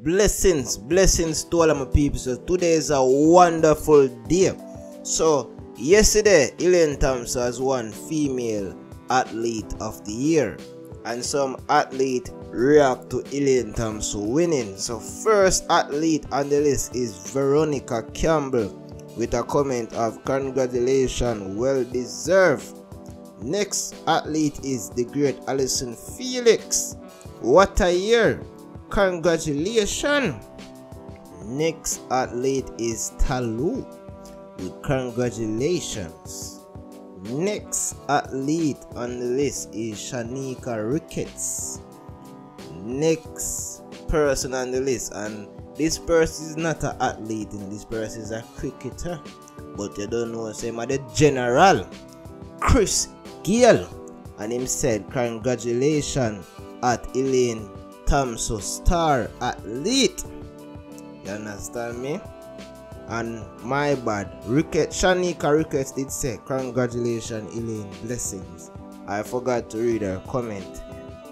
Blessings to all of my people. So today is a wonderful day. So yesterday Elaine Thompson has won Female Athlete of the Year, and some athlete react to Elaine Thompson winning. So first athlete on the list is Veronica Campbell with a comment of "Congratulations, well deserved." Next athlete is the great Allyson Felix. What a year! Congratulations. Next athlete is Talou with "Congratulations." Next athlete on the list is Shanieka Ricketts. Next person on the list, and this person is not an athlete, and this person is a cricketer, but you don't know him as the general, Chris Gill, and him said "Congratulations at Elaine Thompson, star athlete." You understand me? And my bad, Shanieka Ricketts did say "Congratulations Elaine, blessings." I forgot to read her comment.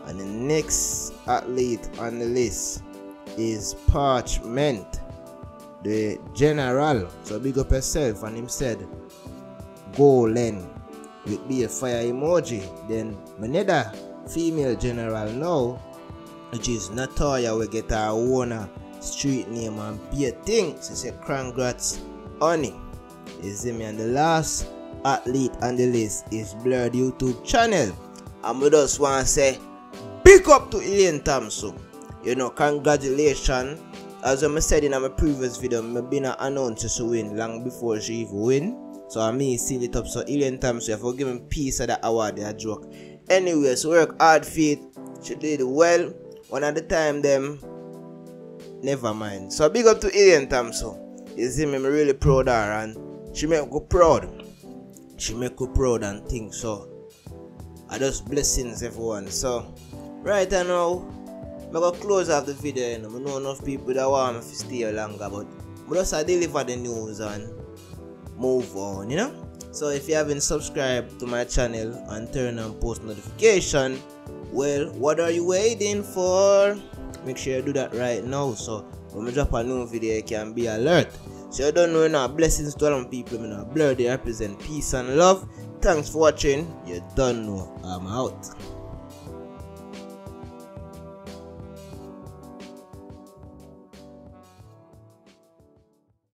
And the next athlete on the list is Parchment, the general. So big up herself, and him said "Go Len" with be a fire emoji. Then Maneda, female general now, which is Natalia, we get her own street name and be a thing. She said "Congrats honey." You see me? And the last athlete on the list is Blured YouTube channel, and we just want to say big up to Elaine Thompson. You know, congratulations. As I said in my previous video, I've been announced she win long before she even win. So I may seal it up. So Elaine Thompson, for giving peace of the award, that joke. Anyway, so work hard feet. She did well. One at the time, them. Never mind. So big up to Elaine Thompson. You see me, I'm really proud of her, and she make me proud. She make me proud and things. So I just blessings everyone. So right now, I'm going to close off the video. You know, I know enough people that want me to stay longer, but I just deliver the news and move on, you know. So if you haven't subscribed to my channel and turn on post notification, well, what are you waiting for? Make sure you do that right now, so when I drop a new video, you can be alert. So you don't know, you know, blessings to all my people. You know, Blured, they represent peace and love. Thanks for watching. You don't know, I'm out.